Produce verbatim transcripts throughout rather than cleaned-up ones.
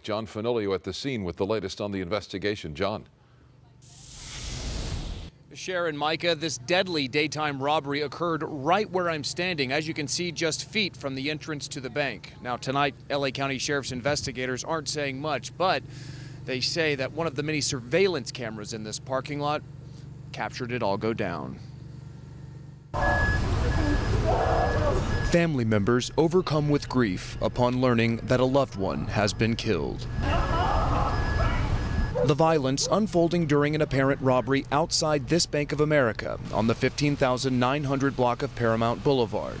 John Fenoglio at the scene with the latest on the investigation. John. Sharon Micah, this deadly daytime robbery occurred right where I'm standing, as you can see, just feet from the entrance to the bank. Now tonight, L A County Sheriff's investigators aren't saying much, but they say that one of the many surveillance cameras in this parking lot captured it all go down. Family members overcome with grief upon learning that a loved one has been killed. The violence unfolding during an apparent robbery outside this Bank of America on the fifteen thousand nine hundred block of Paramount Boulevard.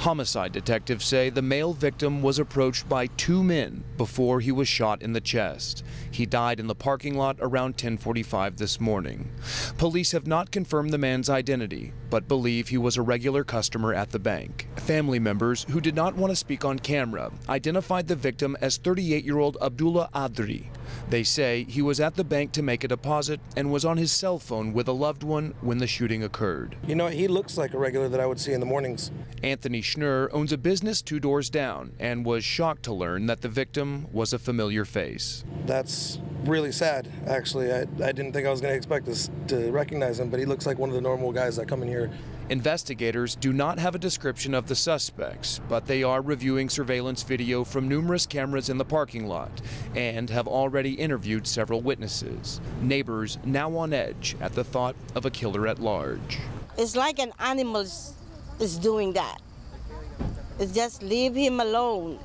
Homicide detectives say the male victim was approached by two men before he was shot in the chest. He died in the parking lot around ten forty-five this morning. Police have not confirmed the man's identity, but believe he was a regular customer at the bank. Family members who did not want to speak on camera identified the victim as thirty-eight-year-old Abdullah Adri. They say he was at the bank to make a deposit and was on his cell phone with a loved one when the shooting occurred. You know, he looks like a regular that I would see in the mornings. Anthony Schnurr owns a business two doors down and was shocked to learn that the victim was a familiar face. That's really sad, actually. I, I didn't think I was going to expect this, to recognize him, but he looks like one of the normal guys that come in here. Investigators do not have a description of the suspects, but they are reviewing surveillance video from numerous cameras in the parking lot and have already interviewed several witnesses. Neighbors now on edge at the thought of a killer at large. It's like an animal is doing that. It's just leave him alone.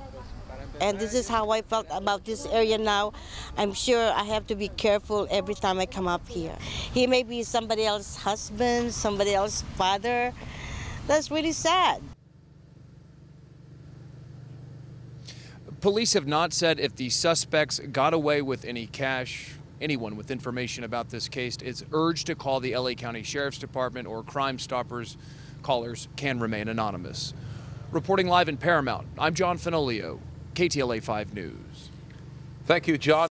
And this is how I felt about this area now. I'm sure I have to be careful every time I come up here. He may be somebody else's husband, somebody else's father. That's really sad. Police have not said if the suspects got away with any cash. Anyone with information about this case is urged to call the L A County Sheriff's Department or Crime Stoppers. Callers can remain anonymous. Reporting live in Paramount, I'm John Fenoglio. K T L A five News. Thank you, John.